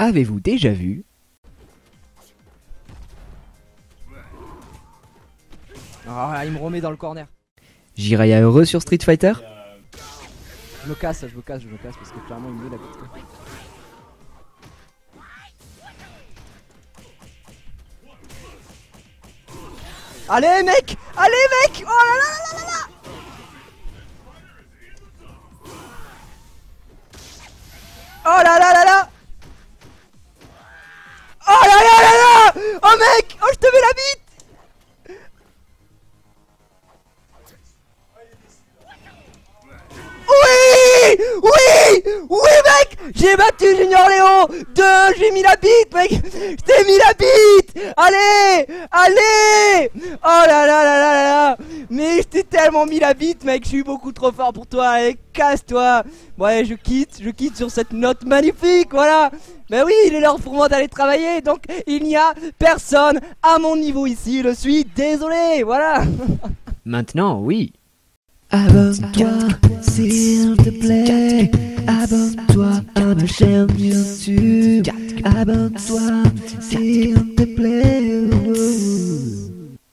Avez-vous déjà vu? Ah, il me remet dans le corner. Jiraya heureux sur Street Fighter? Je me casse parce que clairement il me met la petite. Allez mec! Allez mec! Oh là là là là là! Oh là là là là! Oh là là là là! Oh mec! Oh je te mets la bite! Oui! Oui! Oui mec! J'ai battu Junior Léo! J'ai mis la bite mec! Je t'ai mis la bite! Allez! Allez! Oh là là là là là là! Mais je t'ai tellement mis la bite mec! Je suis beaucoup trop fort pour toi! Allez, casse-toi! Ouais, je quitte sur cette note magnifique, voilà. Mais oui, il est l'heure pour moi d'aller travailler, donc il n'y a personne à mon niveau ici, je suis désolé, voilà. Maintenant, oui. Abonne-toi, s'il te plaît. Abonne-toi à ma chaîne YouTube. Abonne-toi, s'il te plaît.